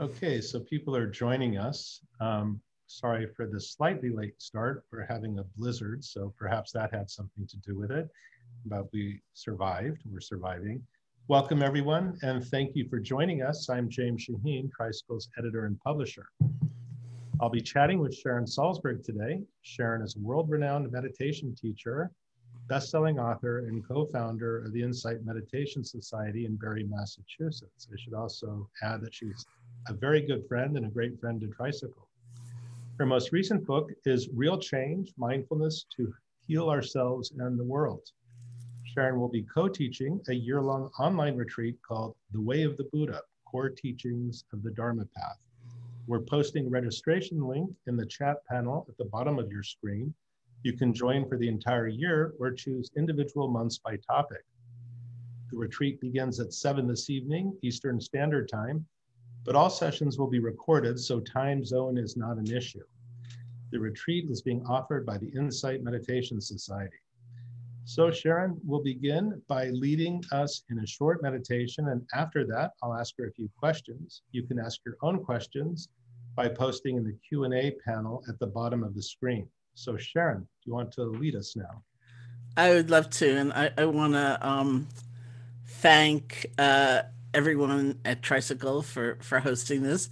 Okay, so people are joining us. Sorry for the slightly late start. We're having a blizzard, so perhaps that had something to do with it, but we survived, we're surviving. Welcome everyone, and thank you for joining us. I'm James Shaheen, Tricycle's editor and publisher. I'll be chatting with Sharon Salzberg today. Sharon is a world-renowned meditation teacher, best-selling author, and co-founder of the Insight Meditation Society in Barrie, Massachusetts. I should also add that she's a very good friend and a great friend to Tricycle. Her most recent book is Real Change, Mindfulness to Heal Ourselves and the World. Sharon will be co-teaching a year-long online retreat called The Way of the Buddha, Core Teachings of the Dharma Path. We're posting registration link in the chat panel at the bottom of your screen. You can join for the entire year or choose individual months by topic. The retreat begins at 7 this evening, Eastern Standard Time, but all sessions will be recorded, so time zone is not an issue. The retreat is being offered by the Insight Meditation Society. So Sharon will begin by leading us in a short meditation, and after that, I'll ask her a few questions. You can ask your own questions by posting in the Q&A panel at the bottom of the screen. So Sharon, do you want to lead us now? I would love to, and I want to thank everyone at Tricycle for hosting this.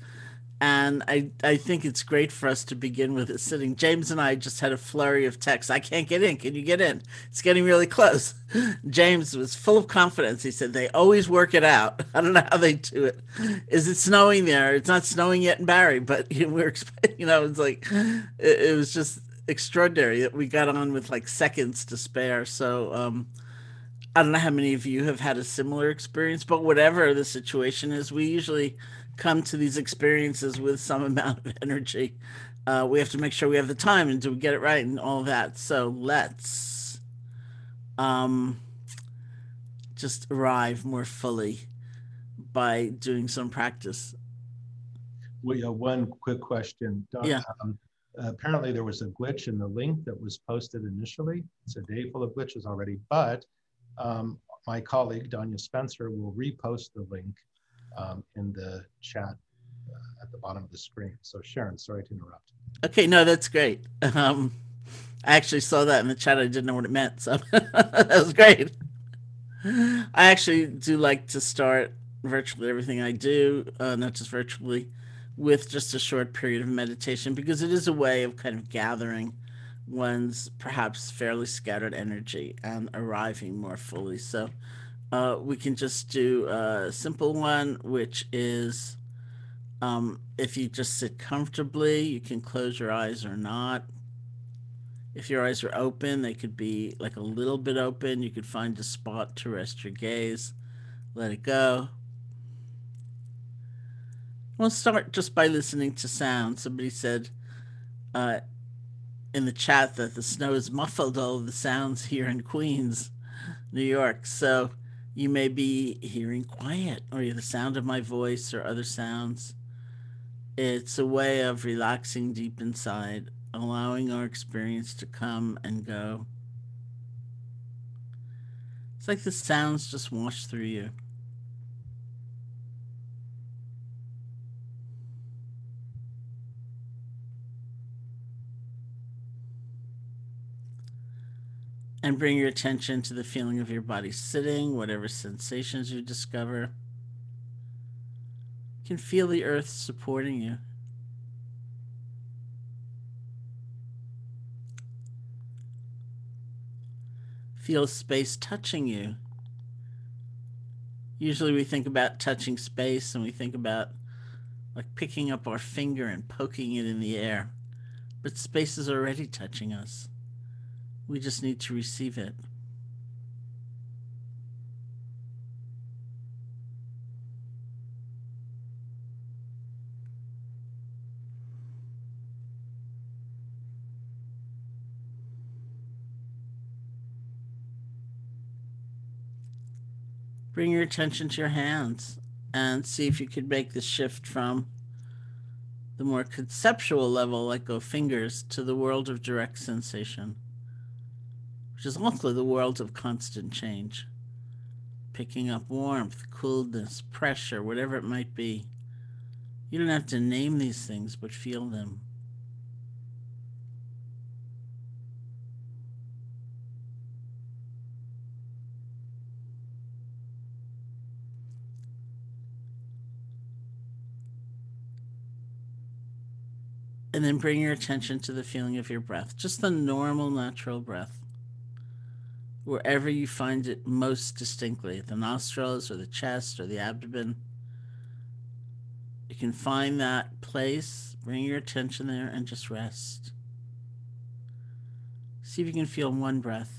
And I think it's great for us to begin with it sitting. James and I just had a flurry of texts. I can't get in. Can you get in? It's getting really close. James was full of confidence. He said, they always work it out. I don't know how they do it. Is it snowing there? It's not snowing yet in Barrie, but we're expecting, it's like, it was just extraordinary that we got on with like seconds to spare. So I don't know how many of you have had a similar experience, but whatever the situation is, we usually come to these experiences with some amount of energy. We have to make sure we have the time and do we get it right and all that. So let's just arrive more fully by doing some practice. Well, yeah, one quick question. Doc, yeah. Apparently there was a glitch in the link that was posted initially. It's a day full of glitches already, but my colleague, Danya Spencer, will repost the link in the chat at the bottom of the screen. So Sharon, sorry to interrupt. Okay, no, that's great. I actually saw that in the chat. I didn't know what it meant, so that was great. I actually do like to start virtually everything I do, not just virtually, with just a short period of meditation, because it is a way of kind of gathering one's perhaps fairly scattered energy and arriving more fully. So we can just do a simple one, which is if you just sit comfortably, you can close your eyes or not. If your eyes are open, they could be like a little bit open. You could find a spot to rest your gaze, let it go. We'll start just by listening to sound. Somebody said in the chat that the snow has muffled all of the sounds here in Queens, New York. So you may be hearing quiet or the sound of my voice or other sounds. It's a way of relaxing deep inside, allowing our experience to come and go. It's like the sounds just wash through you. And bring your attention to the feeling of your body sitting, whatever sensations you discover. You can feel the earth supporting you. Feel space touching you. Usually we think about touching space and we think about like picking up our finger and poking it in the air, but space is already touching us. We just need to receive it. Bring your attention to your hands and see if you could make the shift from the more conceptual level, like oh, fingers, to the world of direct sensation, which is also the world of constant change. Picking up warmth, coolness, pressure, whatever it might be. You don't have to name these things, but feel them. And then bring your attention to the feeling of your breath, just the normal, natural breath, wherever you find it most distinctly, the nostrils or the chest or the abdomen. You can find that place, bring your attention there, and just rest. See if you can feel one breath.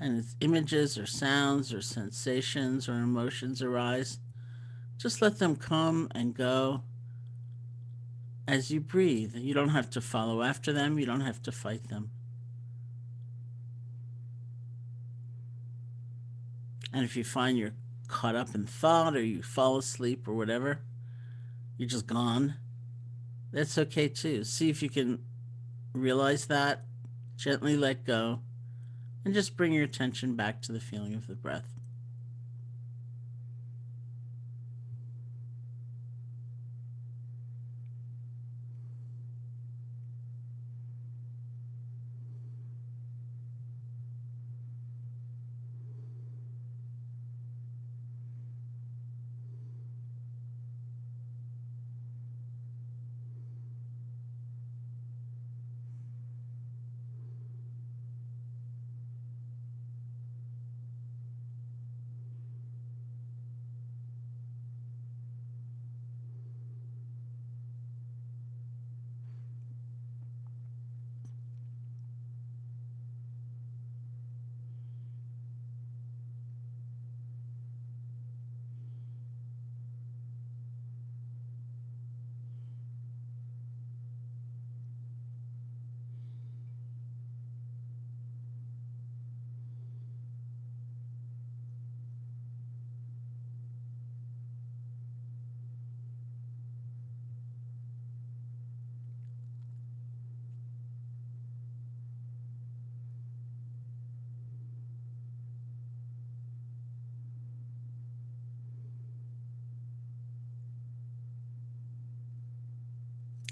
And if images or sounds or sensations or emotions arise, just let them come and go as you breathe. You don't have to follow after them. You don't have to fight them. And if you find you're caught up in thought or you fall asleep or whatever, you're just gone, that's okay too. See if you can realize that, gently let go. And just bring your attention back to the feeling of the breath.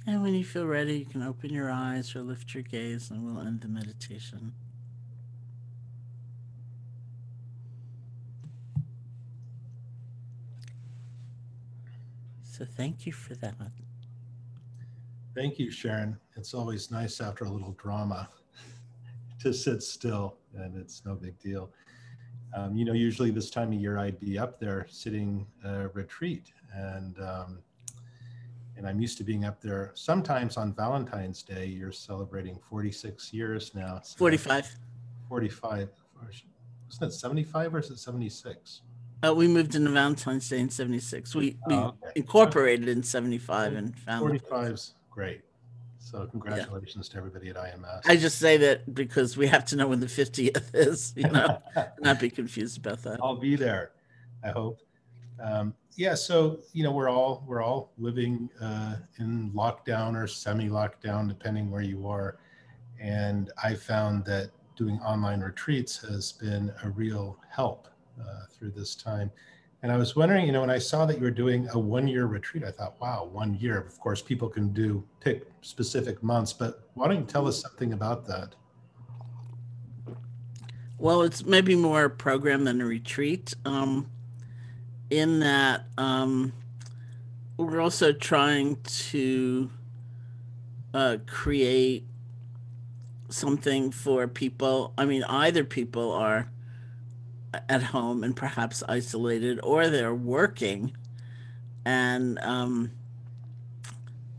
And when you feel ready, you can open your eyes or lift your gaze, and we'll end the meditation. So thank you for that. Thank you, Sharon. It's always nice after a little drama to sit still, and it's no big deal. You know, usually this time of year, I'd be up there sitting a retreat, and I'm used to being up there sometimes on Valentine's Day. You're celebrating 46 years now. So 45. 45. Wasn't it 75 or is it 76? We moved into Valentine's Day in 76. We incorporated in 75 and found 45's great. So congratulations to everybody at IMS. I just say that because we have to know when the 50th is, you know, not be confused about that. I'll be there, I hope. Yeah, so you know, we're all living in lockdown or semi-lockdown, depending where you are, and I found that doing online retreats has been a real help through this time. And I was wondering, you know, when I saw that you were doing a one-year retreat, I thought, wow, 1 year. Of course, people can pick specific months, but why don't you tell us something about that? Well, it's maybe more a program than a retreat. In that we're also trying to create something for people. I mean, either people are at home and perhaps isolated, or they're working and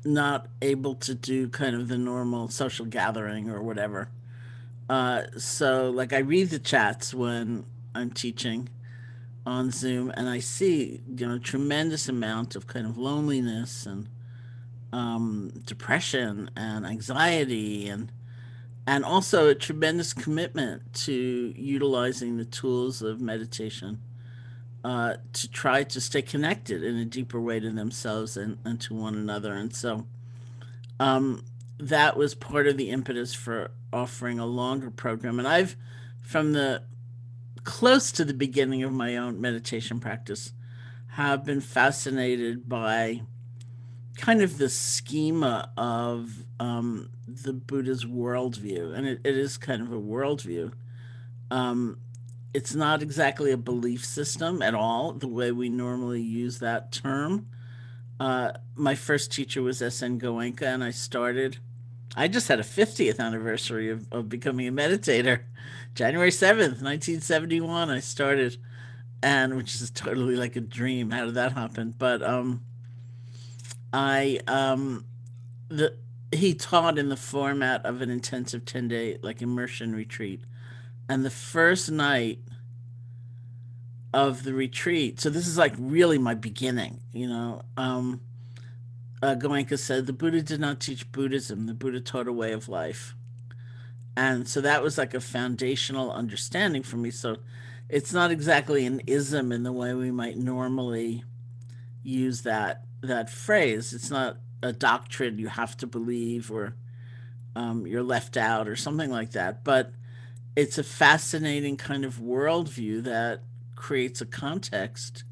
not able to do kind of the normal social gathering or whatever. So like I read the chats when I'm teaching. on Zoom, and I see, you know, a tremendous amount of kind of loneliness and depression and anxiety, and also a tremendous commitment to utilizing the tools of meditation to try to stay connected in a deeper way to themselves and to one another. And so that was part of the impetus for offering a longer program. And I've, from the close to the beginning of my own meditation practice, have been fascinated by kind of the schema of the Buddha's worldview. And it is kind of a worldview. It's not exactly a belief system at all, the way we normally use that term. My first teacher was S. N. Goenka, and I just had a 50th anniversary of becoming a meditator. January 7th, 1971, I started, and which is totally like a dream. How did that happen? But he taught in the format of an intensive 10-day like immersion retreat. And the first night of the retreat, so this is like really my beginning, you know, Goenka said, the Buddha did not teach Buddhism. The Buddha taught a way of life. And so that was like a foundational understanding for me. So it's not exactly an ism in the way we might normally use that phrase. It's not a doctrine you have to believe, or you're left out or something like that. But it's a fascinating kind of worldview that creates a context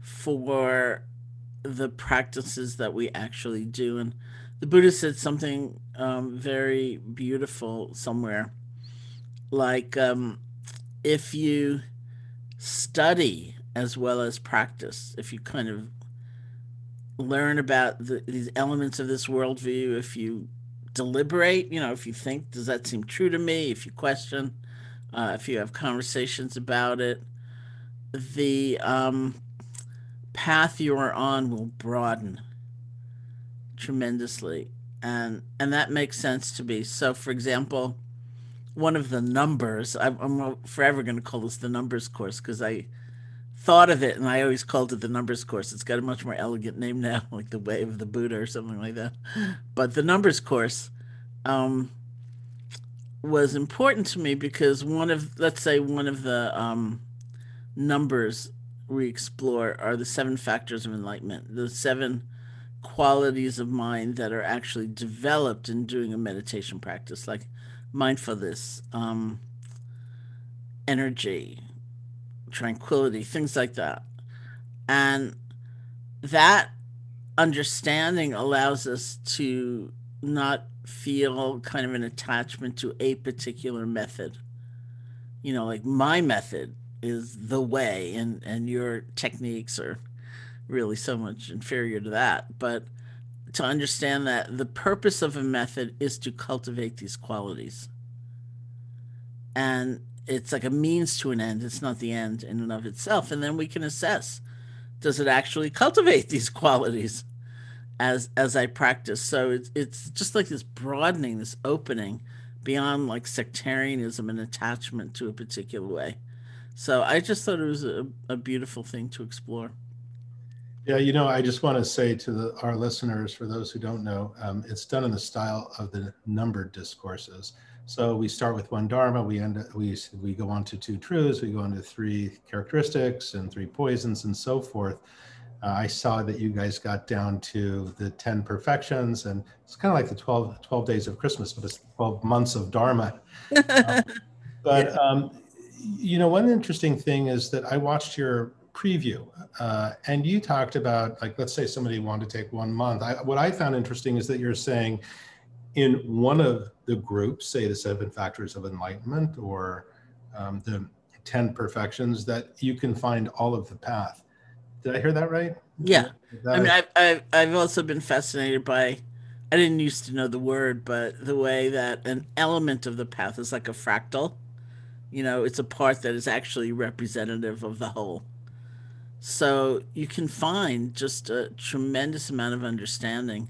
for the practices that we actually do. And the Buddha said something very beautiful somewhere, like if you study as well as practice, if you kind of learn about these elements of this worldview, if you deliberate, you know, if you think, does that seem true to me? If you question, if you have conversations about it, the path you are on will broaden tremendously. And that makes sense to me. So, for example, one of the numbers, I'm forever going to call this the numbers course, because I thought of it and I always called it the numbers course. It's got a much more elegant name now, like the Way of the Buddha or something like that. But the numbers course was important to me because let's say one of the numbers we explore are the 7 factors of enlightenment, the 7 qualities of mind that are actually developed in doing a meditation practice, like mindfulness, energy, tranquility, things like that. And that understanding allows us to not feel kind of an attachment to a particular method. You know, like my method is the way, and your techniques are really so much inferior to that. But to understand that the purpose of a method is to cultivate these qualities. And it's like a means to an end. It's not the end in and of itself. And then we can assess, does it actually cultivate these qualities as I practice? So it's just like this broadening, this opening beyond like sectarianism and attachment to a particular way. So I just thought it was a beautiful thing to explore. Yeah, you know, I just want to say to our listeners, for those who don't know, it's done in the style of the numbered discourses. So we start with one Dharma, we go on to two truths, we go on to 3 characteristics and 3 poisons and so forth. I saw that you guys got down to the 10 perfections, and it's kind of like the 12 days of Christmas, but it's 12 months of Dharma. You know, one interesting thing is that I watched your preview and you talked about, like, let's say somebody wanted to take 1 month. What I found interesting is that you're saying in one of the groups, say the 7 factors of enlightenment or the 10 perfections, that you can find all of the path. Did I hear that right? Yeah. I mean, I've also been fascinated by, I didn't used to know the word, but the way that an element of the path is like a fractal. You know, it's a part that is actually representative of the whole. So you can find just a tremendous amount of understanding.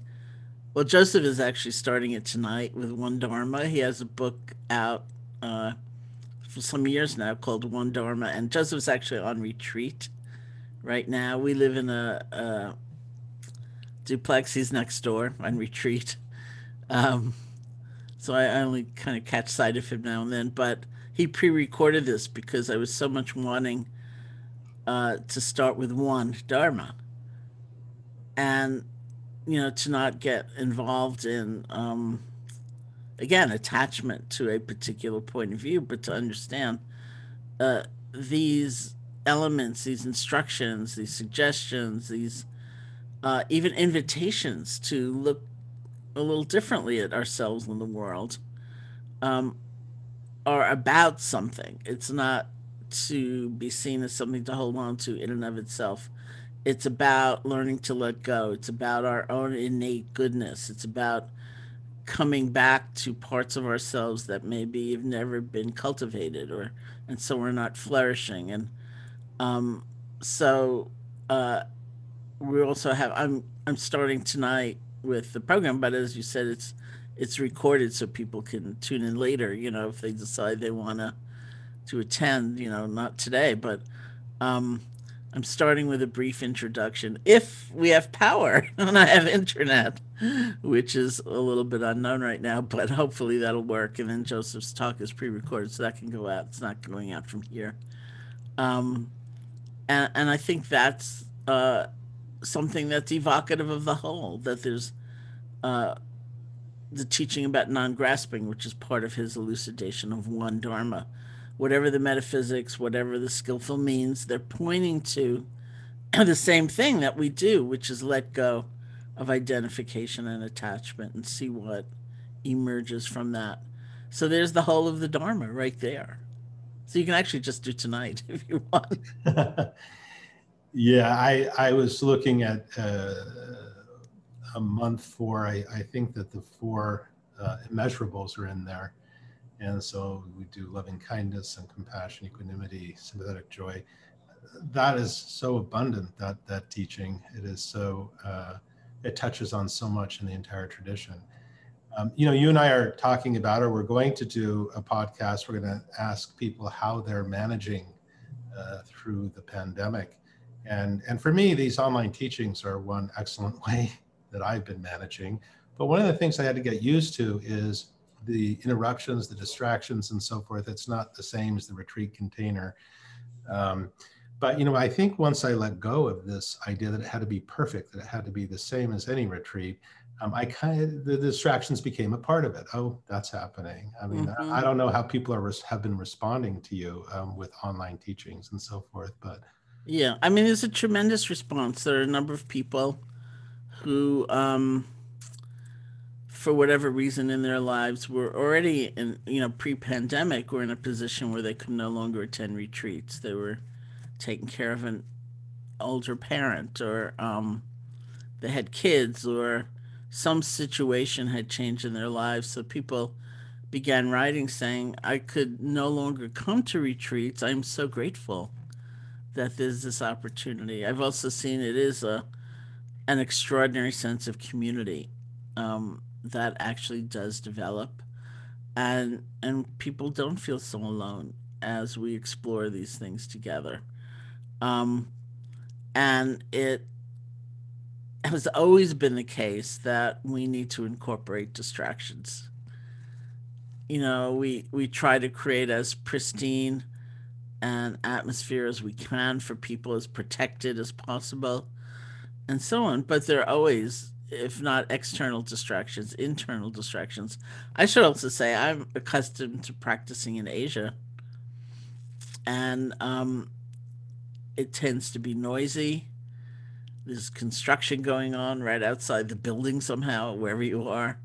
Well, Joseph is actually starting it tonight with One Dharma. He has a book out for some years now called One Dharma, and Joseph's actually on retreat right now. We live in a duplex. He's next door on retreat. So I only kind of catch sight of him now and then, but he pre-recorded this because I was so much wanting to start with One Dharma and, you know, to not get involved in, again, attachment to a particular point of view, but to understand these elements, these instructions, these suggestions, these even invitations to look a little differently at ourselves and the world are about something. It's not to be seen as something to hold on to in and of itself. It's about learning to let go. It's about our own innate goodness. It's about coming back to parts of ourselves that maybe have never been cultivated, or, and so we're not flourishing. And we also have, I'm starting tonight with the program, but as you said, it's recorded so people can tune in later, you know, if they decide they want to attend, you know, not today, but I'm starting with a brief introduction. If we have power and I have internet, which is a little bit unknown right now, but hopefully that'll work. And then Joseph's talk is pre-recorded, so that can go out. It's not going out from here. And I think that's something that's evocative of the whole, that there's the teaching about non-grasping, which is part of his elucidation of One Dharma. Whatever the metaphysics, whatever the skillful means, they're pointing to the same thing that we do, which is let go of identification and attachment and see what emerges from that. So there's the whole of the Dharma right there. So you can actually just do tonight if you want. Yeah, I was looking at a month for, I think that the four immeasurables are in there. And so we do loving kindness and compassion, equanimity, sympathetic joy. That is so abundant, that teaching. It is so, it touches on so much in the entire tradition. You know, you and I are talking about, or we're going to do a podcast. We're going to ask people how they're managing through the pandemic. And for me, these online teachings are one excellent way that I've been managing. But one of the things I had to get used to is the interruptions, the distractions, and so forth. It's not the same as the retreat container. But, you know, I think once I let go of this idea that it had to be perfect, that it had to be the same as any retreat, the distractions became a part of it. Oh, that's happening. I mean, mm-hmm. I don't know how people have been responding to you with online teachings and so forth, but. Yeah, I mean, there's a tremendous response. There are a number of people who, for whatever reason in their lives, were already in, you know, pre-pandemic, were in a position where they could no longer attend retreats. They were taking care of an older parent, or they had kids, or some situation had changed in their lives. So people began writing saying, I could no longer come to retreats. I'm so grateful that there's this opportunity. I've also seen it is an extraordinary sense of community. That actually does develop, and people don't feel so alone as we explore these things together. And it has always been the case that we need to incorporate distractions. You know, we try to create as pristine an atmosphere as we can for people, as protected as possible, and so on, but there are always, if not external distractions, internal distractions. I should also say I'm accustomed to practicing in Asia, and it tends to be noisy. There's construction going on right outside the building somehow, wherever you are.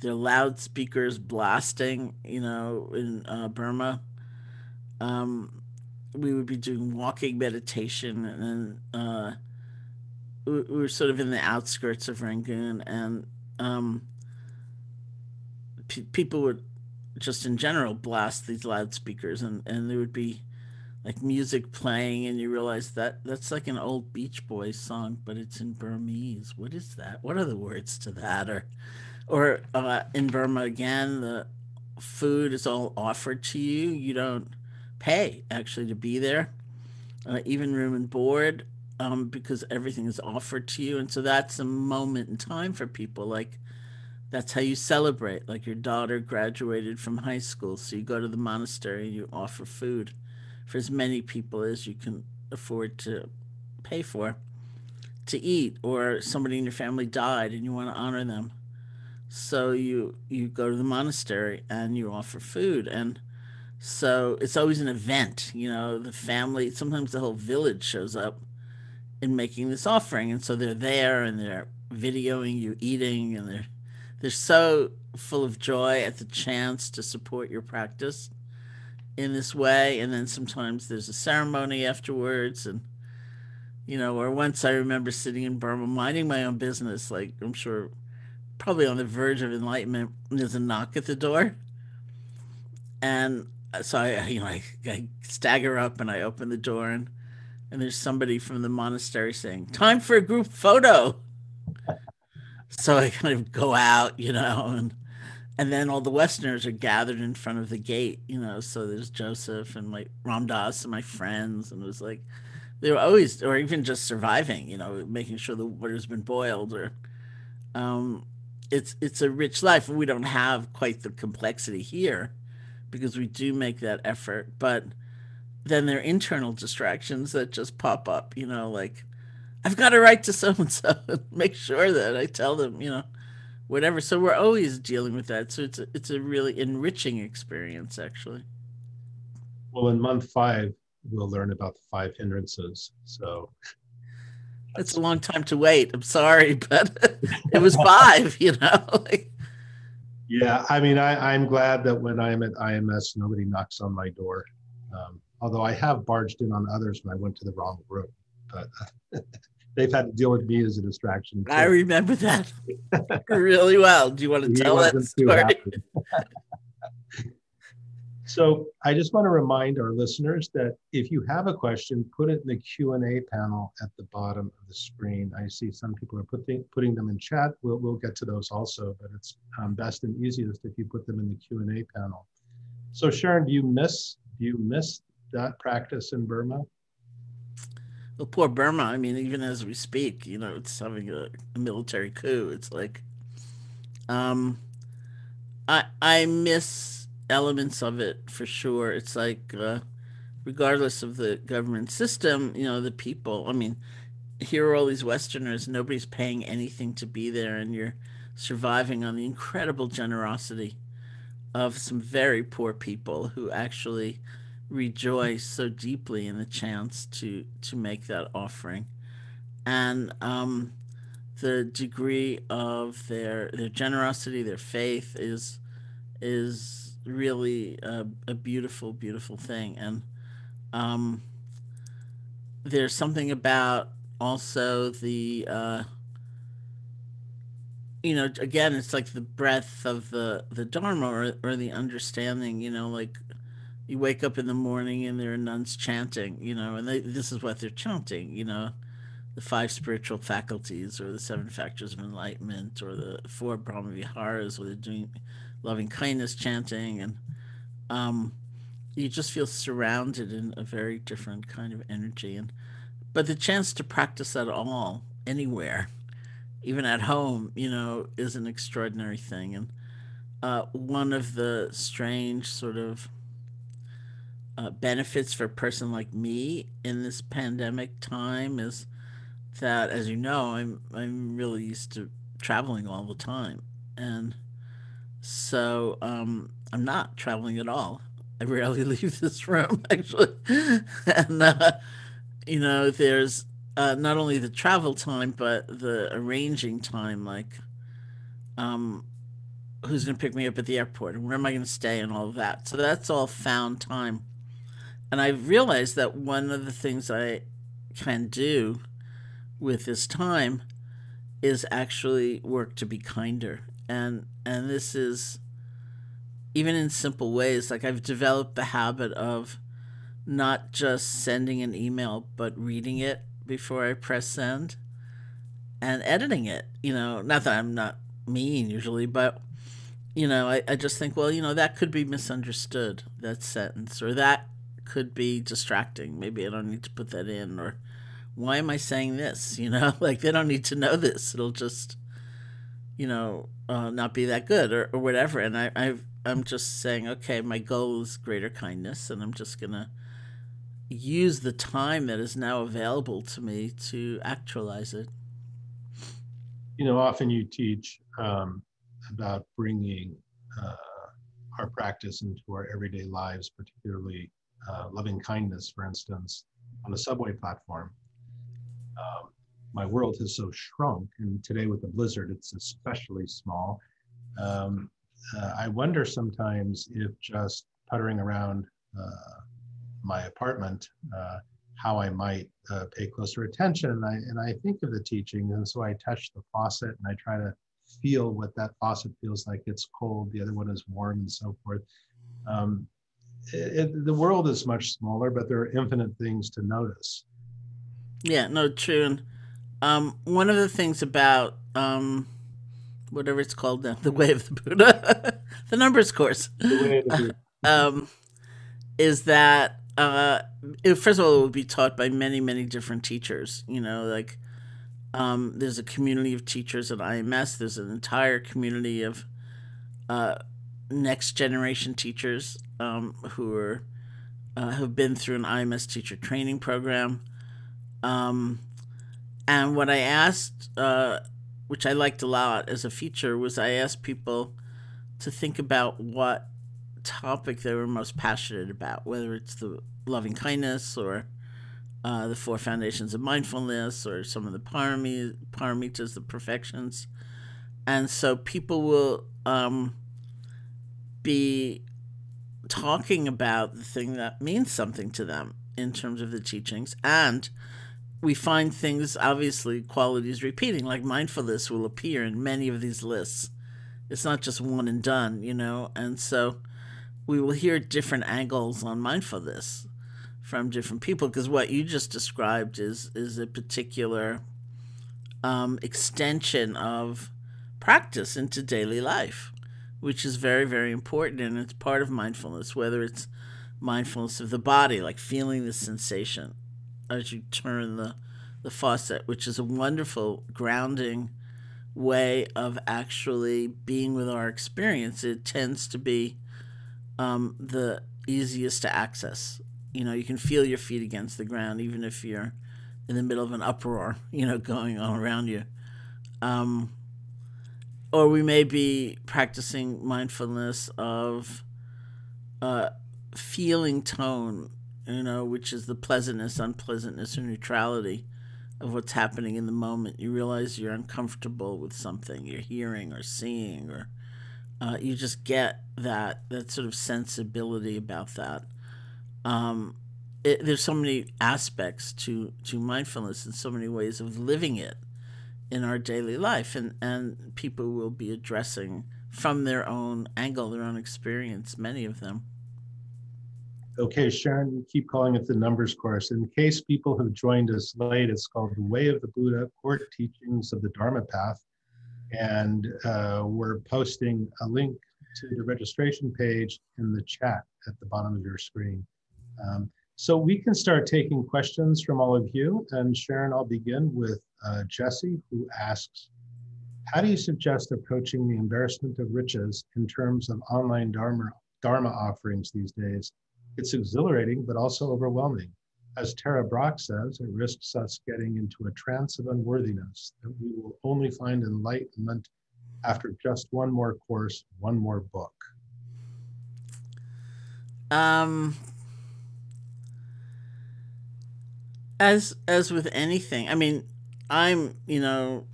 There are loudspeakers blasting, you know, in Burma. We would be doing walking meditation, and we were sort of in the outskirts of Rangoon, and people would just in general blast these loudspeakers, and there would be like music playing, and you realize that that's like an old Beach Boys song, but it's in Burmese. What is that? What are the words to that? Or in Burma again, the food is all offered to you. You don't pay actually to be there, even room and board, because everything is offered to you. And so that's a moment in time for people. Like, that's how you celebrate. Like, your daughter graduated from high school, so you go to the monastery and you offer food for as many people as you can afford to pay for to eat. Or somebody in your family died and you want to honor them, so you go to the monastery and you offer food. And so it's always an event, you know, the family, sometimes the whole village shows up in making this offering. And so they're there and they're videoing you eating, and they're so full of joy at the chance to support your practice in this way. And then sometimes there's a ceremony afterwards. And, you know, or once I remember sitting in Burma minding my own business, like, I'm sure probably on the verge of enlightenment, and there's a knock at the door. And so I stagger up and I open the door, and there's somebody from the monastery saying, "Time for a group photo." So I kind of go out, you know, and then all the Westerners are gathered in front of the gate, you know. So there's Joseph and my Ram Dass and my friends, and it was like they were always, or even just surviving, you know, making sure the water's been boiled, or it's a rich life. We don't have quite the complexity here, because we do make that effort, but then there are internal distractions that just pop up, you know, like, I've got to write to so-and-so and make sure that I tell them, you know, whatever. So we're always dealing with that. So it's a really enriching experience, actually. Well, in month 5, we'll learn about the 5 hindrances. So that's a long time to wait. I'm sorry, but it was 5, you know, like. Yeah, I mean, I'm glad that when I'm at IMS, nobody knocks on my door. Although I have barged in on others when I went to the wrong room, but they've had to deal with me as a distraction too. I remember that really well. Do you want to tell that story? So I just want to remind our listeners that if you have a question, put it in the Q&A panel at the bottom of the screen. I see some people are putting them in chat. We'll get to those also, but it's best and easiest if you put them in the Q&A panel. So Sharon, do you miss that practice in Burma? Well, poor Burma. I mean, even as we speak, you know, it's having a military coup. It's like, I miss elements of it for sure. It's like, regardless of the government system, you know, the people, I mean, here are all these Westerners, nobody's paying anything to be there, and you're surviving on the incredible generosity of some very poor people who actually rejoice so deeply in the chance to make that offering. And the degree of their generosity, their faith is really a beautiful, beautiful thing. And there's something about also the, you know, again, it's like the breadth of the Dharma or the understanding, you know, like you wake up in the morning and there are nuns chanting, you know, and this is what they're chanting, you know, the 5 spiritual faculties, or the 7 factors of enlightenment, or the 4 Brahmaviharas, where they're doing loving kindness chanting. And you just feel surrounded in a very different kind of energy. And but the chance to practice at all, anywhere, even at home, you know, is an extraordinary thing. And one of the strange sort of benefits for a person like me in this pandemic time is that, as you know, I'm really used to traveling all the time. And so I'm not traveling at all. I rarely leave this room, actually. And, you know, there's not only the travel time, but the arranging time, like who's going to pick me up at the airport and where am I going to stay and all of that. So that's all found time. And I've realized that one of the things I can do with this time is actually work to be kinder. And this is, even in simple ways, like I've developed the habit of not just sending an email, but reading it before I press send and editing it. You know, not that I'm not mean usually, but you know, I just think, well, you know, that could be misunderstood, that sentence, or that could be distracting. Maybe I don't need to put that in, or why am I saying this? You know, like they don't need to know this. It'll just, you know, not be that good or whatever. And I'm just saying, okay, my goal is greater kindness, and I'm just going to use the time that is now available to me to actualize it. You know, often you teach about bringing our practice into our everyday lives, particularly loving kindness, for instance, on the subway platform. My world has so shrunk, and today with the blizzard, it's especially small. I wonder sometimes if just puttering around my apartment, how I might pay closer attention. And I think of the teaching, and so I touch the faucet and I try to feel what that faucet feels like. It's cold, the other one is warm, and so forth. The world is much smaller, but there are infinite things to notice. Yeah, no, true. And one of the things about whatever it's called now, The Way of the Buddha, the numbers course, The Way of the Buddha. Is that, first of all, it will be taught by many, many different teachers. You know, like there's a community of teachers at IMS. There's an entire community of next generation teachers who are have been through an IMS teacher training program. And what I asked, which I liked a lot as a feature, was I asked people to think about what topic they were most passionate about, whether it's the loving kindness or the four foundations of mindfulness or some of the paramitas, the perfections. And so people will be talking about the thing that means something to them in terms of the teachings. And we find things, obviously, qualities repeating, like mindfulness will appear in many of these lists. It's not just one and done, you know? And so we will hear different angles on mindfulness from different people, because what you just described is a particular extension of practice into daily life, which is very, very important, and it's part of mindfulness, whether it's mindfulness of the body, like feeling the sensation as you turn the faucet, which is a wonderful grounding way of actually being with our experience. It tends to be the easiest to access. You know, you can feel your feet against the ground, even if you're in the middle of an uproar, you know, going on around you. Or we may be practicing mindfulness of feeling tone, you know, which is the pleasantness, unpleasantness, or neutrality of what's happening in the moment. You realize you're uncomfortable with something you're hearing or seeing, or you just get that sort of sensibility about that. There's so many aspects to mindfulness and so many ways of living it in our daily life, and people will be addressing from their own angle, their own experience, many of them. Okay, Sharon, we keep calling it the numbers course. In case people have joined us late, it's called The Way of the Buddha, Core Teachings of the Dharma Path. And we're posting a link to the registration page in the chat at the bottom of your screen. So we can start taking questions from all of you. And Sharon, I'll begin with Jesse, who asks, how do you suggest approaching the embarrassment of riches in terms of online Dharma offerings these days? It's exhilarating, but also overwhelming. As Tara Brock says, it risks us getting into a trance of unworthiness that we will only find enlightenment after just one more course, one more book. As with anything, I mean, I'm, you know,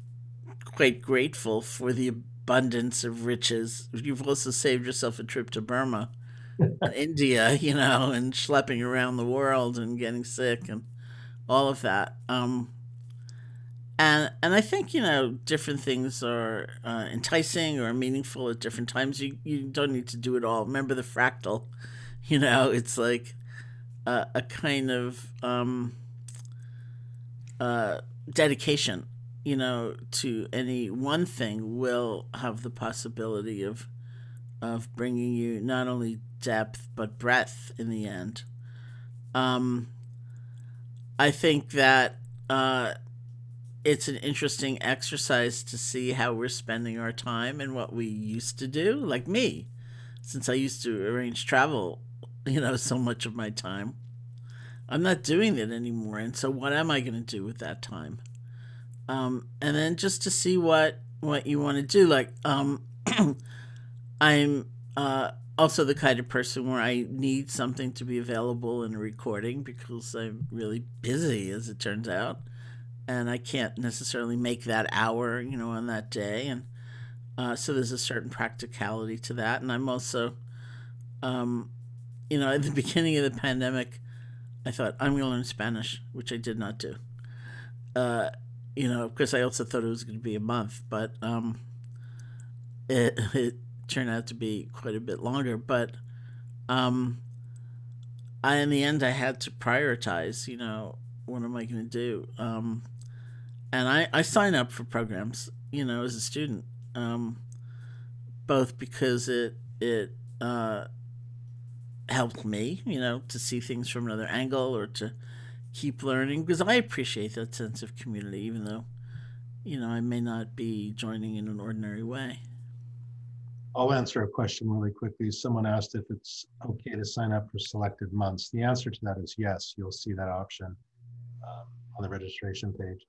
quite grateful for the abundance of riches. You've also saved yourself a trip to Burma, India, you know, and schlepping around the world and getting sick and all of that. And I think, you know, different things are enticing or meaningful at different times. You don't need to do it all. Remember the fractal, you know, it's like a kind of dedication, you know, to any one thing will have the possibility of of bringing you not only depth, but breadth in the end. I think that it's an interesting exercise to see how we're spending our time and what we used to do. Like me, since I used to arrange travel, you know, so much of my time, I'm not doing that anymore. And so what am I going to do with that time? And then just to see what you want to do. Like, I'm also the kind of person where I need something to be available in a recording because I'm really busy, as it turns out. And I can't necessarily make that hour, you know, on that day. And so there's a certain practicality to that. And I'm also, you know, at the beginning of the pandemic, I thought, I'm going to learn Spanish, which I did not do. You know, of course, I also thought it was going to be a month, but it turned out to be quite a bit longer. But in the end, I had to prioritize, you know, what am I going to do? And I sign up for programs, you know, as a student, both because it helped me, you know, to see things from another angle or to keep learning, because I appreciate that sense of community, even though, you know, I may not be joining in an ordinary way. I'll answer a question really quickly. Someone asked if it's okay to sign up for selected months. The answer to that is yes. You'll see that option on the registration page.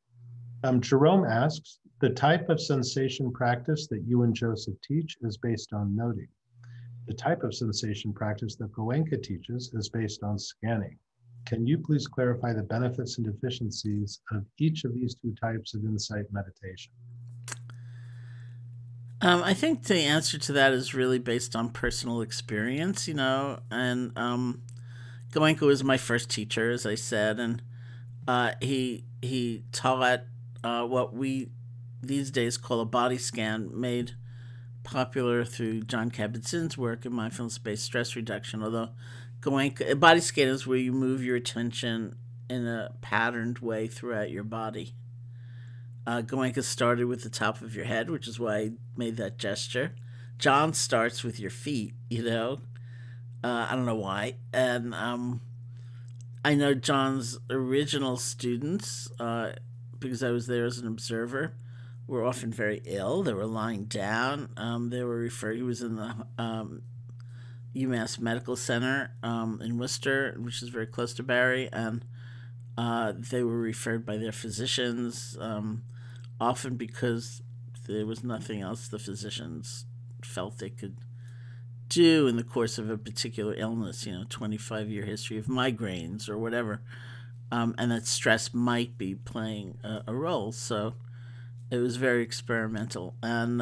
Jerome asks, the type of sensation practice that you and Joseph teach is based on noting. The type of sensation practice that Goenka teaches is based on scanning. Can you please clarify the benefits and deficiencies of each of these two types of insight meditation? I think the answer to that is really based on personal experience, you know, and Goenka was my first teacher, as I said, and he taught what we these days call a body scan, made popular through John Kabat-Zinn's work in Mindfulness-based Stress Reduction, although Goenka, a body scan is where you move your attention in a patterned way throughout your body. Goenka started with the top of your head, which is why I made that gesture. John starts with your feet, you know. I don't know why. And I know John's original students, because I was there as an observer, were often very ill. They were lying down. They were referred. He was in the UMass Medical Center in Worcester, which is very close to Barrie, and they were referred by their physicians, often because there was nothing else the physicians felt they could do in the course of a particular illness, you know, 25-year history of migraines or whatever, and that stress might be playing a role. So it was very experimental. And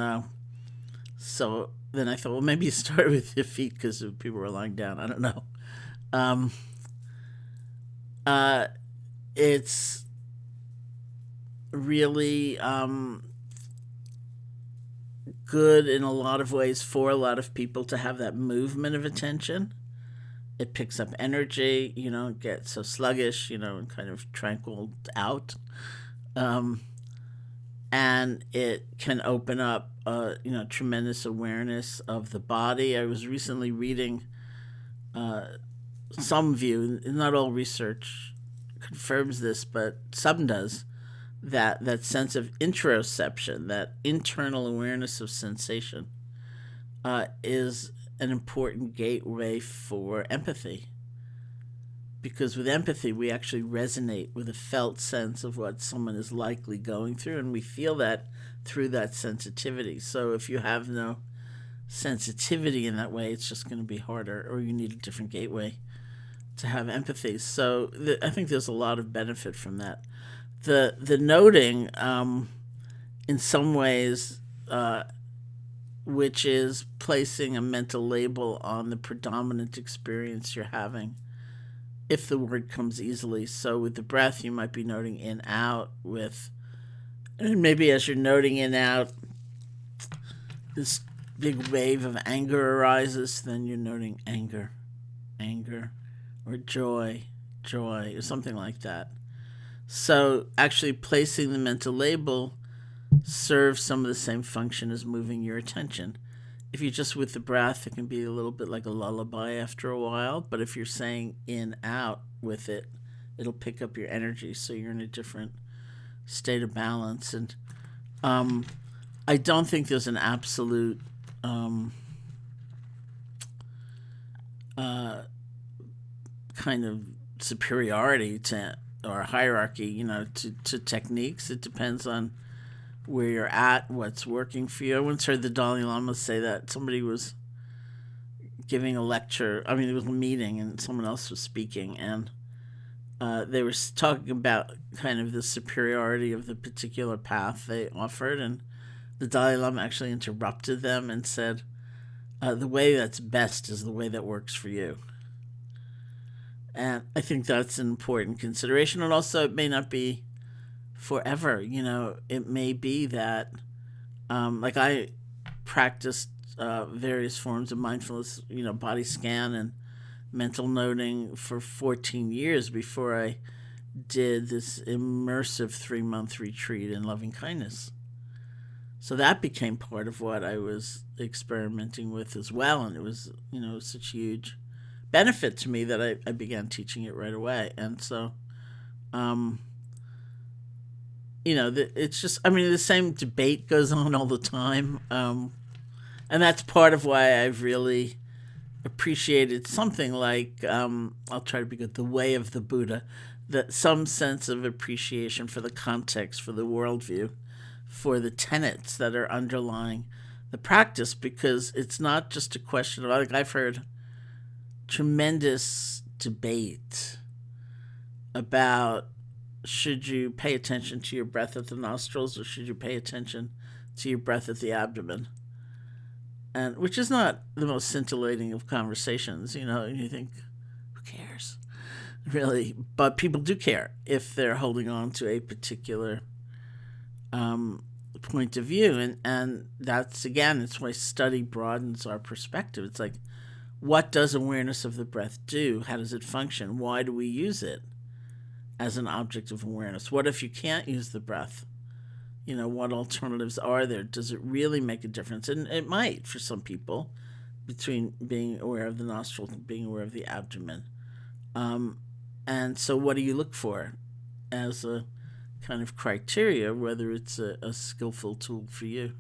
so then I thought, well, maybe you start with your feet because people were lying down. I don't know. It's really good in a lot of ways for a lot of people to have that movement of attention. It picks up energy, you don't get so sluggish, you know, and kind of tranquil out. And it can open up, you know, tremendous awareness of the body. I was recently reading some view, not all research confirms this, but some does, that sense of interoception, that internal awareness of sensation, is an important gateway for empathy. Because with empathy, we actually resonate with a felt sense of what someone is likely going through, and we feel that through that sensitivity. So if you have no sensitivity in that way, it's just going to be harder, or you need a different gateway to have empathy. So I think there's a lot of benefit from that. The noting, in some ways, which is placing a mental label on the predominant experience you're having, if the word comes easily. So with the breath, you might be noting in, out, with, and maybe as you're noting in, out, this big wave of anger arises, then you're noting anger, anger, or joy, joy, or something like that. So actually placing the mental label serves some of the same function as moving your attention. if you're just with the breath, it can be a little bit like a lullaby after a while. But if you're saying in, out with it, it'll pick up your energy. So you're in a different state of balance. And I don't think there's an absolute kind of superiority to or hierarchy, you know, to techniques. It depends on where you're at, what's working for you. I once heard the Dalai Lama say that. Somebody was giving a lecture. I mean, it was a meeting and someone else was speaking, and they were talking about kind of the superiority of the particular path they offered, and the Dalai Lama actually interrupted them and said, the way that's best is the way that works for you. And I think that's an important consideration. And also, it may not be forever, you know. It may be that, like I practiced various forms of mindfulness, you know, body scan and mental noting for 14 years before I did this immersive 3-month retreat in loving kindness. So that became part of what I was experimenting with as well. And it was, you know, such huge benefit to me that I began teaching it right away. And so, you know, it's just, I mean, the same debate goes on all the time. And that's part of why I've really appreciated something like, I'll try to be good, The Way of the Buddha, that some sense of appreciation for the context, for the worldview, for the tenets that are underlying the practice, because it's not just a question of, like, I've heard tremendous debate about should you pay attention to your breath at the nostrils or should you pay attention to your breath at the abdomen, and which is not the most scintillating of conversations, you know, and you think, who cares, really? But people do care if they're holding on to a particular point of view, and that's, again, it's why study broadens our perspective. It's like, what does awareness of the breath do? How does it function? Why do we use it as an object of awareness? What if you can't use the breath? You know, what alternatives are there? Does it really make a difference? And it might for some people, between being aware of the nostril and being aware of the abdomen. And so what do you look for as a kind of criteria, whether it's a skillful tool for you?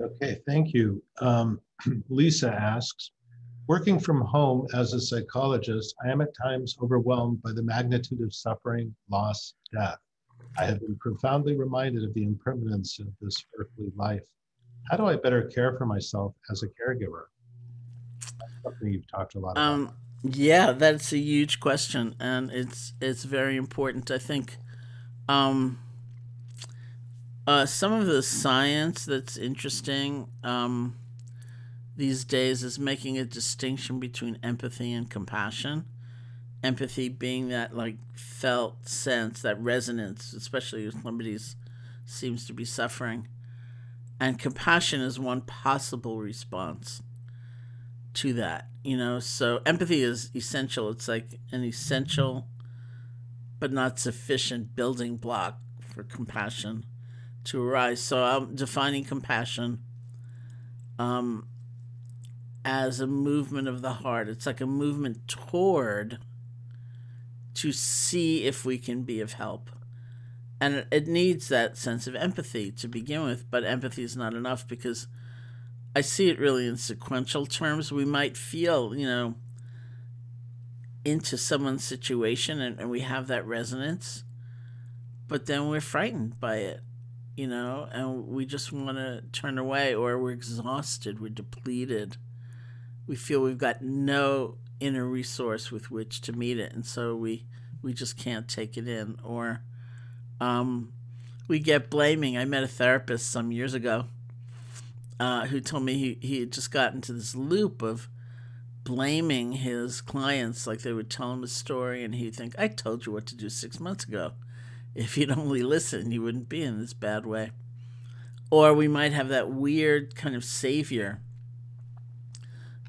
Okay, thank you. Lisa asks, working from home as a psychologist, I am at times overwhelmed by the magnitude of suffering, loss, death. I have been profoundly reminded of the impermanence of this earthly life. How do I better care for myself as a caregiver? That's something you've talked a lot about. Yeah, that's a huge question, and it's very important. I think some of the science that's interesting these days is making a distinction between empathy and compassion. Empathy being that, like, felt sense, that resonance, especially if somebody seems to be suffering. And compassion is one possible response to that, you know. So empathy is essential. It's like an essential but not sufficient building block for compassion to arise. So I'm defining compassion as a movement of the heart. It's like a movement toward to see if we can be of help. And it needs that sense of empathy to begin with, but empathy is not enough, because I see it really in sequential terms. We might feel, you know, into someone's situation and we have that resonance, but then we're frightened by it, you know, and we just want to turn away, or we're exhausted, we're depleted. We feel we've got no inner resource with which to meet it, and so we just can't take it in. Or we get blaming. I met a therapist some years ago who told me he had just gotten into this loop of blaming his clients. Like, they would tell him a story and he'd think, I told you what to do 6 months ago. If you'd only listen, you wouldn't be in this bad way. Or we might have that weird kind of savior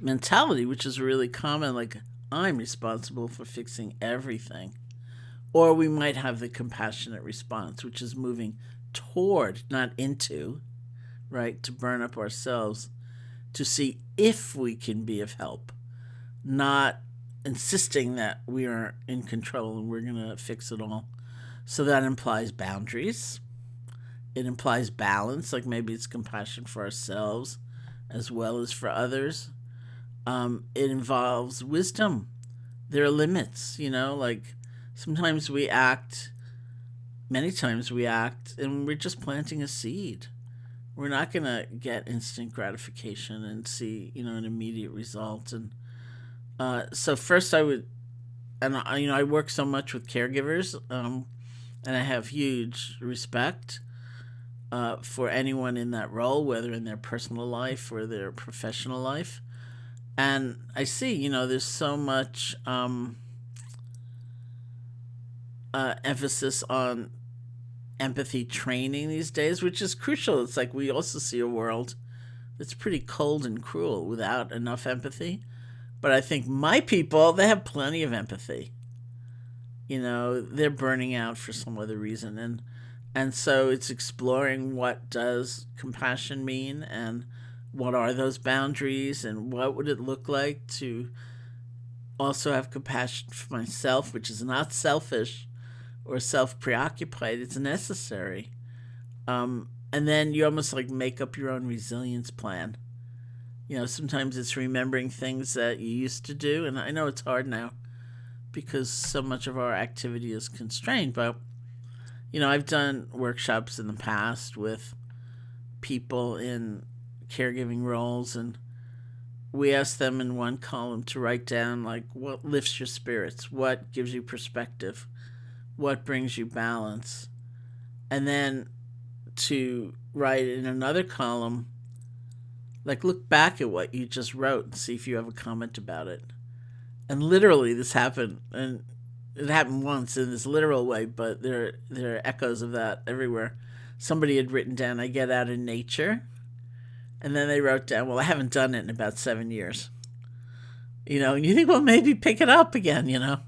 mentality, which is really common, like, I'm responsible for fixing everything. Or we might have the compassionate response, which is moving toward, not into, right, to burn up ourselves, to see if we can be of help, not insisting that we are in control and we're going to fix it all. So that implies boundaries. It implies balance, like maybe it's compassion for ourselves as well as for others. It involves wisdom. There are limits, you know, like sometimes we act, many times we act, and we're just planting a seed. We're not going to get instant gratification and see, you know, an immediate result. And so first I would, and I, you know, I work so much with caregivers, and I have huge respect for anyone in that role, whether in their personal life or their professional life. And I see, you know, there's so much emphasis on empathy training these days, which is crucial. It's like we also see a world that's pretty cold and cruel without enough empathy. But I think my people, they have plenty of empathy. You know, they're burning out for some other reason. And so it's exploring what does compassion mean, and what are those boundaries, and what would it look like to also have compassion for myself, which is not selfish or self-preoccupied. It's necessary. And then you almost like make up your own resilience plan. You know, sometimes it's remembering things that you used to do. And I know it's hard now because so much of our activity is constrained. But, you know, I've done workshops in the past with people in caregiving roles, and we ask them in one column to write down, like, what lifts your spirits, what gives you perspective, what brings you balance, and then to write in another column, like, look back at what you just wrote and see if you have a comment about it. And literally this happened, and it happened once in this literal way, but there are echoes of that everywhere. Somebody had written down, I get out in nature. And then they wrote down, well, I haven't done it in about 7 years. You know, and you think, well, maybe pick it up again, you know.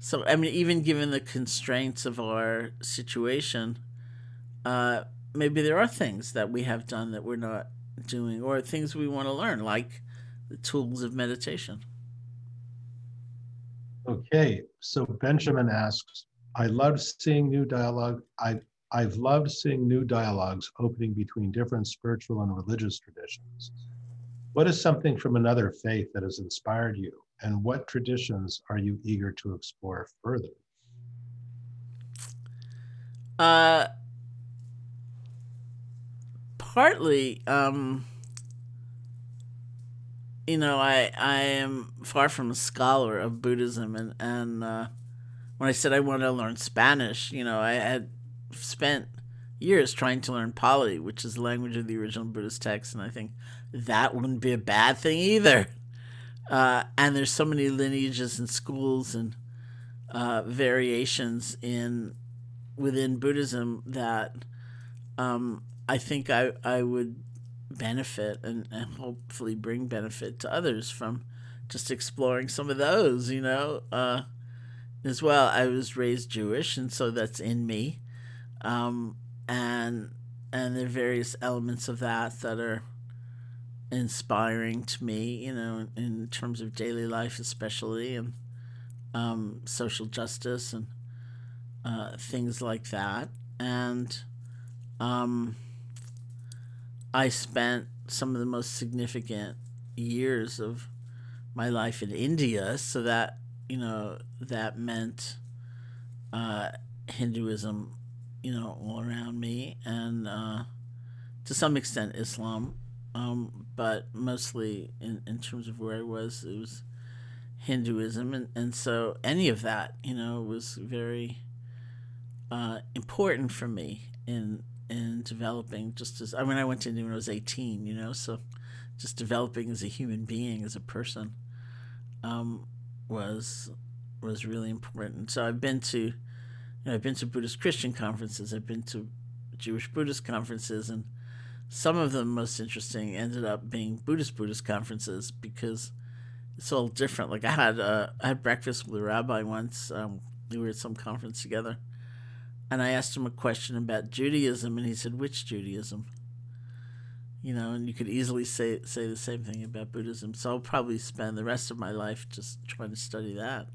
So, I mean, even given the constraints of our situation, maybe there are things that we have done that we're not doing, or things we want to learn, like the tools of meditation. Okay. So Benjamin asks, I love seeing new dialogue. I've loved seeing new dialogues opening between different spiritual and religious traditions. What is something from another faith that has inspired you, and what traditions are you eager to explore further? Partly, you know, I am far from a scholar of Buddhism, and when I said I wanted to learn Spanish, you know, I had spent years trying to learn Pali, which is the language of the original Buddhist text, and I think that wouldn't be a bad thing either. And there's so many lineages and schools and variations within Buddhism that I think I would benefit and hopefully bring benefit to others from just exploring some of those, you know. As well, I was raised Jewish, and so that's in me. And there are various elements of that that are inspiring to me, you know, in terms of daily life especially, and social justice and things like that. And I spent some of the most significant years of my life in India, so that, you know, that meant Hinduism, you know, all around me, and to some extent Islam, but mostly in terms of where I was, it was Hinduism, and so any of that, you know, was very important for me in developing, just as, I mean, I went to India when I was 18, you know, so just developing as a human being, as a person, was really important. So I've been to Buddhist Christian conferences, I've been to Jewish Buddhist conferences, and some of the most interesting ended up being Buddhist conferences because it's all different. Like I had breakfast with a rabbi once, we were at some conference together, and I asked him a question about Judaism, and he said, which Judaism? you know, and you could easily say the same thing about Buddhism. So I'll probably spend the rest of my life just trying to study that.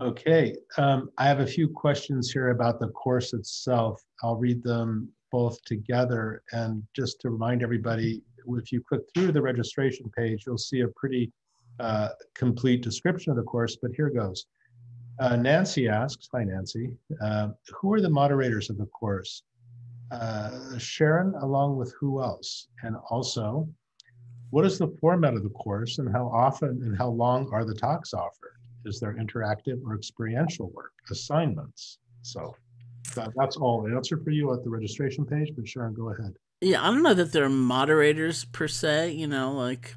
Okay, I have a few questions here about the course itself. I'll read them both together, and just to remind everybody, if you click through the registration page, you'll see a pretty complete description of the course, but here goes. Nancy asks, hi Nancy, who are the moderators of the course? Sharon, along with who else? And also, what is the format of the course, and how often and how long are the talks offered? Is there interactive or experiential work, assignments? So that's all the answer for you at the registration page, but Sharon, go ahead. Yeah, I don't know that there are moderators per se, you know, like,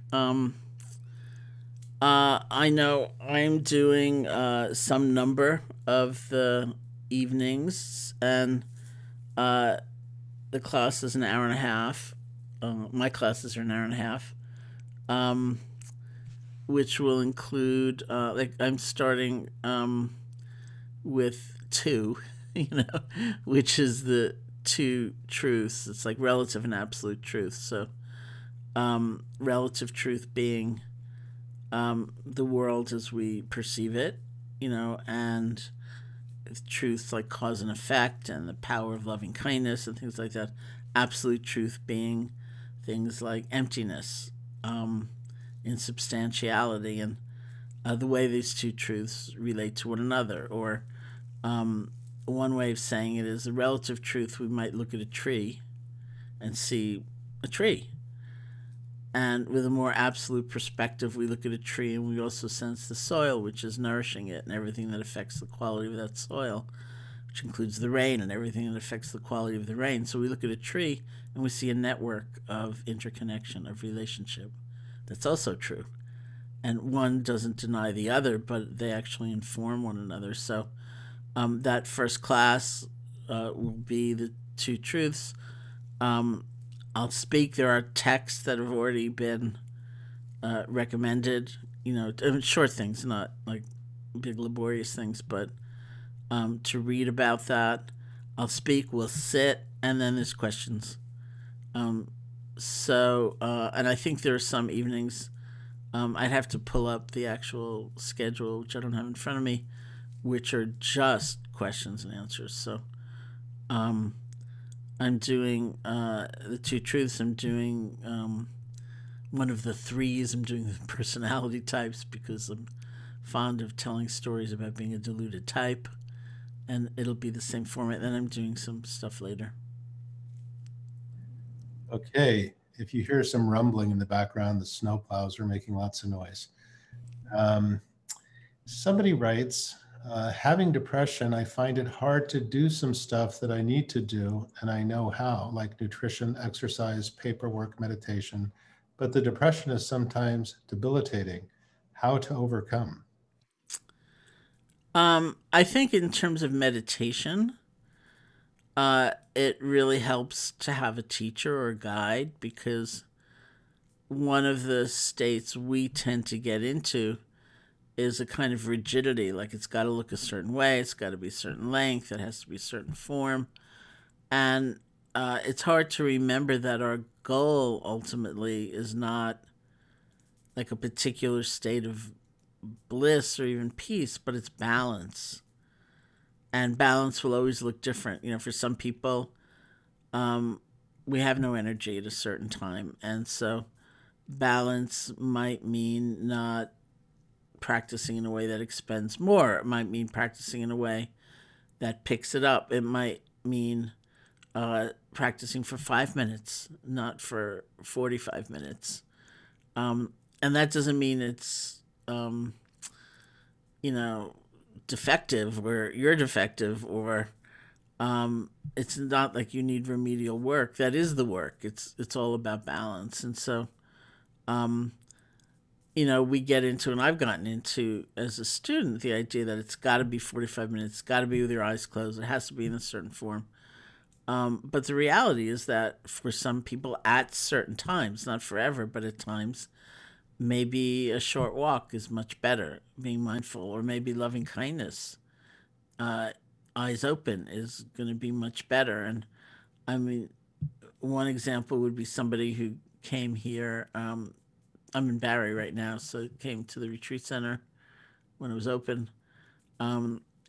I know I'm doing some number of the evenings, and the class is an hour and a half. My classes are an hour and a half, which will include, like, I'm starting with two, you know, which is the two truths. It's like relative and absolute truth. So relative truth being the world as we perceive it, you know, and truths like cause and effect and the power of loving kindness and things like that. Absolute truth being things like emptiness, insubstantiality, and the way these two truths relate to one another. Or one way of saying it is the relative truth, we might look at a tree and see a tree. And with a more absolute perspective, we look at a tree and we also sense the soil, which is nourishing it, and everything that affects the quality of that soil, which includes the rain and everything that affects the quality of the rain. So we look at a tree and we see a network of interconnection, of relationship. That's also true. And one doesn't deny the other, but they actually inform one another. So that first class will be the two truths. I'll speak. There are texts that have already been recommended, you know, short things, not like big laborious things, but to read about that. I'll speak, we'll sit, and then there's questions. And I think there are some evenings, I'd have to pull up the actual schedule, which I don't have in front of me, which are just questions and answers. So I'm doing the two truths. I'm doing one of the threes. I'm doing the personality types because I'm fond of telling stories about being a deluded type, and it'll be the same format. Then I'm doing some stuff later. Okay. If you hear some rumbling in the background, the snowplows are making lots of noise. Somebody writes, having depression, I find it hard to do some stuff that I need to do, and I know how, like nutrition, exercise, paperwork, meditation, but the depression is sometimes debilitating. How to overcome? I think in terms of meditation, it really helps to have a teacher or a guide, because one of the states we tend to get into is a kind of rigidity, like it's got to look a certain way, it's got to be a certain length, it has to be a certain form. And it's hard to remember that our goal ultimately is not like a particular state of bliss or even peace, but it's balance. And balance will always look different. You know, for some people, we have no energy at a certain time. And so balance might mean not practicing in a way that expends more. It might mean practicing in a way that picks it up. It might mean practicing for 5 minutes, not for 45 minutes. And that doesn't mean it's, you know, defective or you're defective, or it's not like you need remedial work. That is the work. It's all about balance. And so, you know, we get into, and I've gotten into as a student, the idea that it's got to be 45 minutes, it's got to be with your eyes closed, it has to be in a certain form. But the reality is that for some people at certain times, not forever, but at times, maybe a short walk is much better, being mindful, or maybe loving kindness, eyes open, is going to be much better. And I mean, one example would be somebody who came here. I'm in Barrie right now, so came to the retreat center when it was open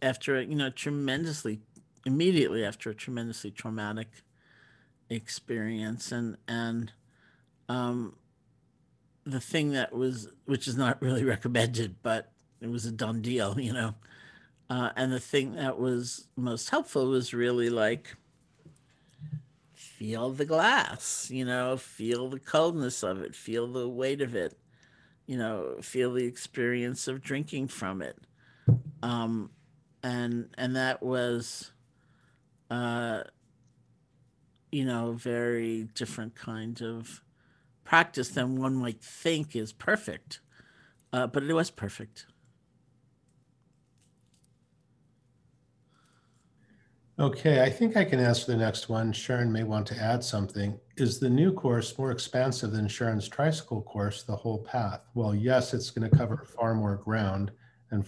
after, you know, immediately after a tremendously traumatic experience. And the thing that was, which is not really recommended, but it was a done deal, you know. And the thing that was most helpful was really like, feel the glass, you know, feel the coldness of it, feel the weight of it, you know, feel the experience of drinking from it. And that was, you know, very different kind of practice than one might think is perfect, but it was perfect. Okay, I think I can ask the next one. Sharon may want to add something. Is the new course more expansive than Sharon's Tricycle course, The Whole Path? Well, yes, it's going to cover far more ground and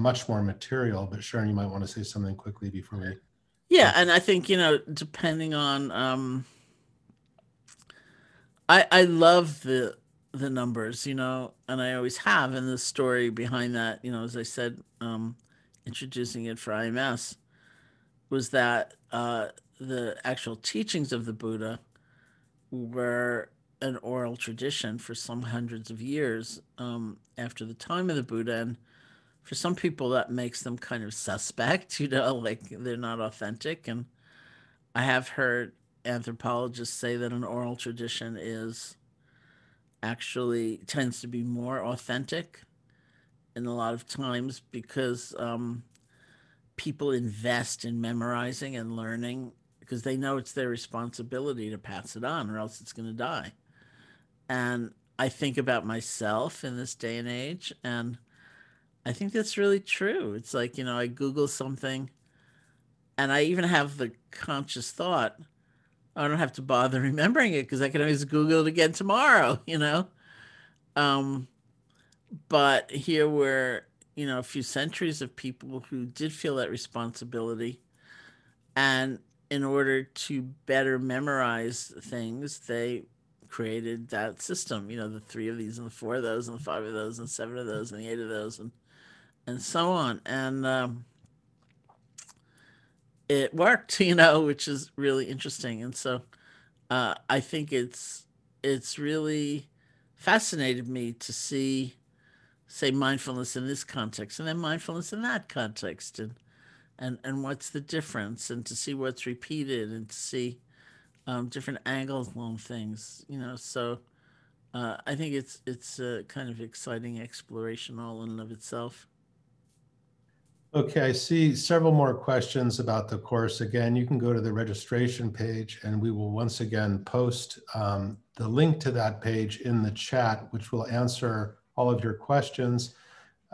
much more material. But Sharon, you might want to say something quickly before we. Yeah, and I think, you know, depending on, I love the numbers, you know, and I always have. And the story behind that, you know, as I said. Introducing it for IMS was that the actual teachings of the Buddha were an oral tradition for some hundreds of years after the time of the Buddha. And for some people that makes them kind of suspect, you know, like they're not authentic. And I have heard anthropologists say that an oral tradition is actually tends to be more authentic in a lot of times because people invest in memorizing and learning because they know it's their responsibility to pass it on or else it's going to die. And I think about myself in this day and age, and I think that's really true. It's like, you know, I Google something and I even have the conscious thought, I don't have to bother remembering it because I can always Google it again tomorrow, you know? But here were, you know, a few centuries of people who did feel that responsibility. And in order to better memorize things, they created that system, you know, the three of these and the four of those and the five of those and seven of those and the eight of those and so on. And it worked, you know, which is really interesting. And so I think it's really fascinated me to see, say, mindfulness in this context and then mindfulness in that context and what's the difference, and to see what's repeated and to see different angles on things, you know. So I think it's a kind of exciting exploration all in and of itself. Okay, I see several more questions about the course. Again, you can go to the registration page and we will once again post the link to that page in the chat, which will answer all of your questions,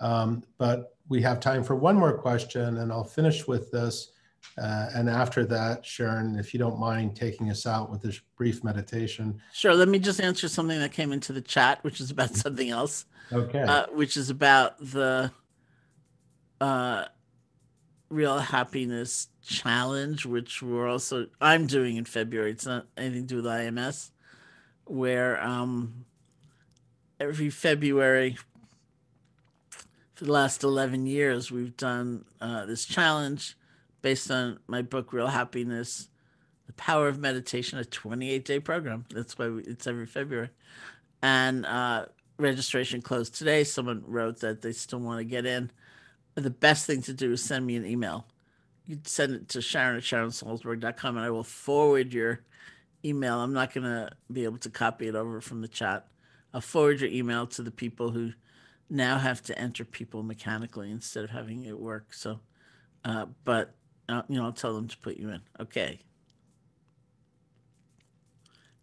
but we have time for one more question and I'll finish with this. And after that, Sharon, if you don't mind taking us out with this brief meditation. Sure, let me just answer something that came into the chat, which is about something else. Okay. Which is about the Real Happiness Challenge, which I'm doing in February. It's not anything to do with IMS, where every February for the last 11 years, we've done this challenge based on my book, Real Happiness, The Power of Meditation, a 28-day program. That's why it's every February. And registration closed today. Someone wrote that they still want to get in. The best thing to do is send me an email. You'd send it to sharon@sharonsalzberg.com, and I will forward your email. I'm not going to be able to copy it over from the chat. I'll forward your email to the people who now have to enter people mechanically instead of having it work. So, you know, I'll tell them to put you in. Okay.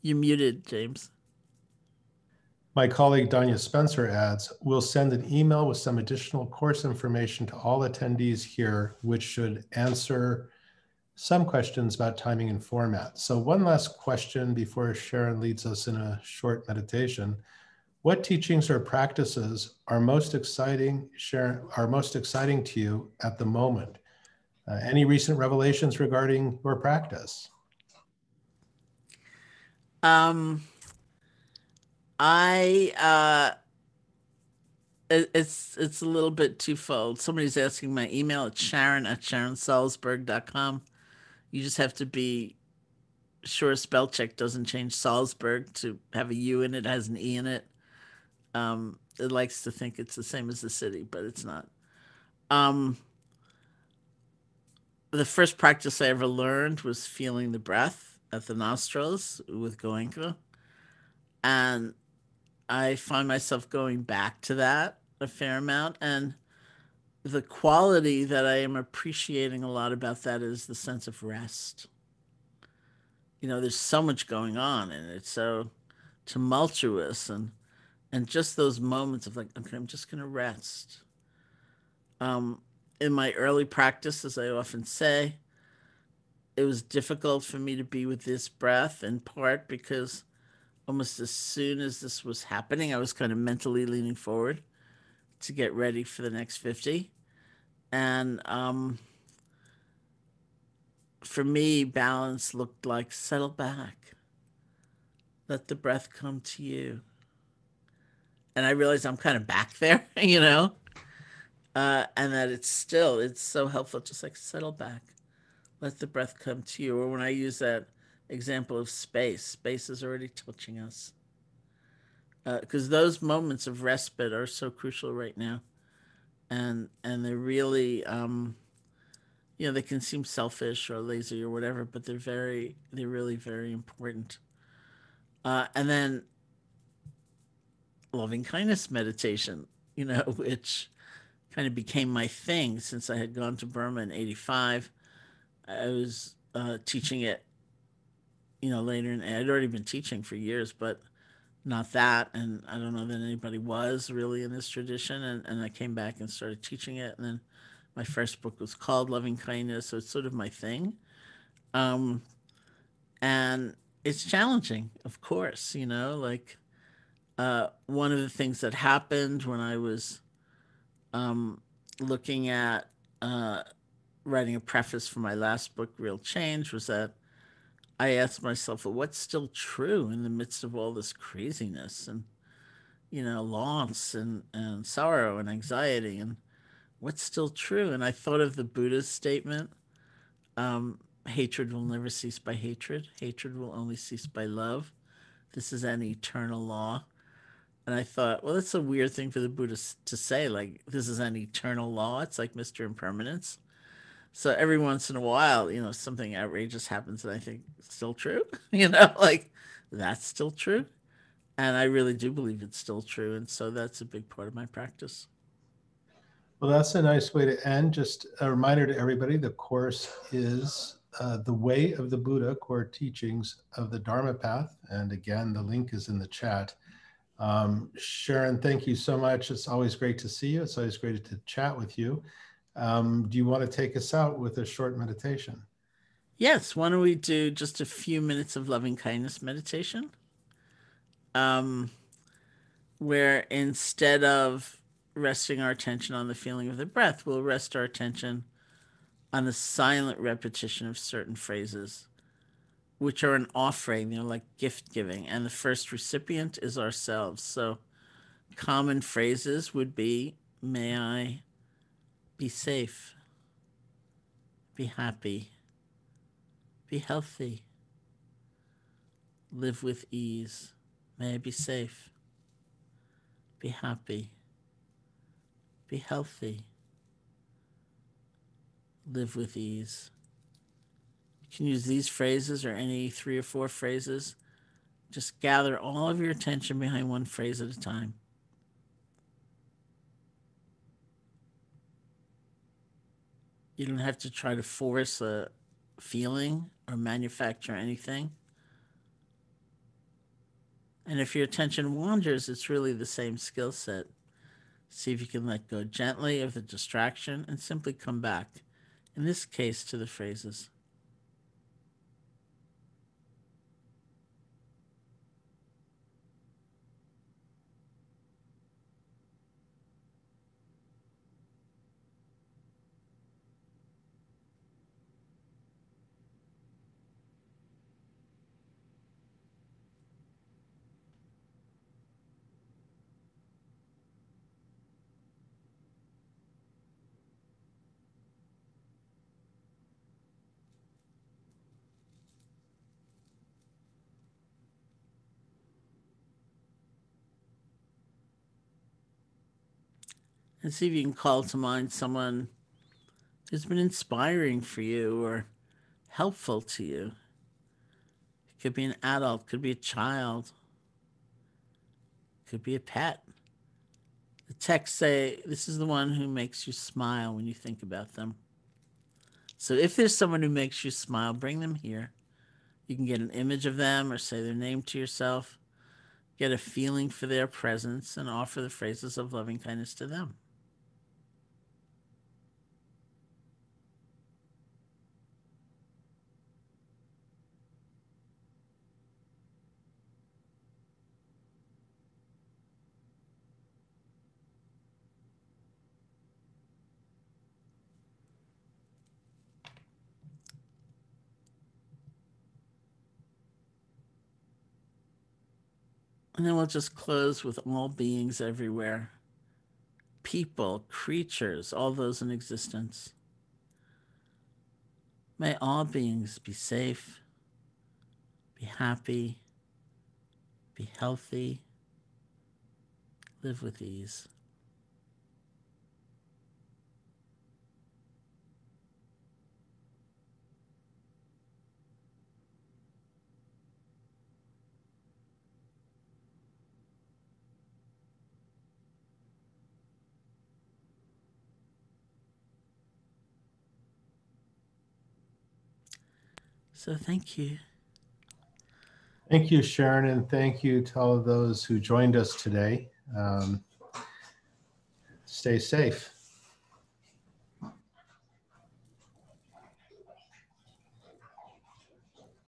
You're muted, James. My colleague, Danya Spencer, adds, we'll send an email with some additional course information to all attendees here, which should answer some questions about timing and format. So one last question before Sharon leads us in a short meditation. What teachings or practices are most exciting, Sharon, to you at the moment? Any recent revelations regarding your practice? It's a little bit twofold. Somebody's asking my email at sharon@sharonsalzberg.com. You just have to be sure spell check doesn't change Salzburg to have a U in it, has an E in it. It likes to think it's the same as the city, but it's not. The first practice I ever learned was feeling the breath at the nostrils with Goenka. And I find myself going back to that a fair amount. And the quality that I am appreciating a lot about that is the sense of rest. You know, there's so much going on and it's so tumultuous, and just those moments of like, okay, I'm just going to rest. In my early practice, as I often say, it was difficult for me to be with this breath, in part because almost as soon as this was happening, I was kind of mentally leaning forward to get ready for the next 50. And for me, balance looked like settle back, let the breath come to you. And I realized I'm kind of back there, you know, and that it's so helpful. Just like settle back, let the breath come to you. Or when I use that example of space is already touching us, because those moments of respite are so crucial right now, and they're really you know, they can seem selfish or lazy or whatever, but they're really very important. And then loving kindness meditation, you know, which kind of became my thing since I had gone to Burma in '85. I was teaching it, you know, later, and I'd already been teaching for years, but not that. And I don't know that anybody was really in this tradition. And I came back and started teaching it. And then my first book was called Loving Kindness. So it's sort of my thing. And it's challenging, of course, you know, like one of the things that happened when I was looking at writing a preface for my last book, Real Change, was that I asked myself, well, what's still true in the midst of all this craziness and, you know, loss and sorrow and anxiety, and what's still true? And I thought of the Buddha's statement, hatred will never cease by hatred. Hatred will only cease by love. This is an eternal law. And I thought, well, that's a weird thing for the Buddha to say, like, this is an eternal law. It's like Mr. Impermanence. So every once in a while, you know, something outrageous happens and I think, still true? You know, like, that's still true? And I really do believe it's still true. And so that's a big part of my practice. Well, that's a nice way to end. Just a reminder to everybody, the course is The Way of the Buddha, Core Teachings of the Dharma Path. And again, the link is in the chat. Sharon, thank you so much. It's always great to see you. It's always great to chat with you. Do you want to take us out with a short meditation? Yes. Why don't we do just a few minutes of loving kindness meditation, where instead of resting our attention on the feeling of the breath, we'll rest our attention on the silent repetition of certain phrases, which are an offering, you know, like gift giving. And the first recipient is ourselves. So common phrases would be, may I be safe, be happy, be healthy, live with ease. May I be safe, be happy, be healthy, live with ease. You can use these phrases or any 3 or 4 phrases. Just gather all of your attention behind one phrase at a time. You don't have to try to force a feeling or manufacture anything. And if your attention wanders, it's really the same skill set. See if you can let go gently of the distraction and simply come back, in this case, to the phrases. and see if you can call to mind someone who's been inspiring for you or helpful to you. It could be an adult, could be a child, could be a pet. The texts say, this is the one who makes you smile when you think about them. So if there's someone who makes you smile, bring them here. You can get an image of them or say their name to yourself, get a feeling for their presence, and offer the phrases of loving kindness to them. And then we'll just close with all beings everywhere, people, creatures, all those in existence. May all beings be safe, be happy, be healthy, live with ease. So thank you. Thank you, Sharon, and thank you to all of those who joined us today. Stay safe.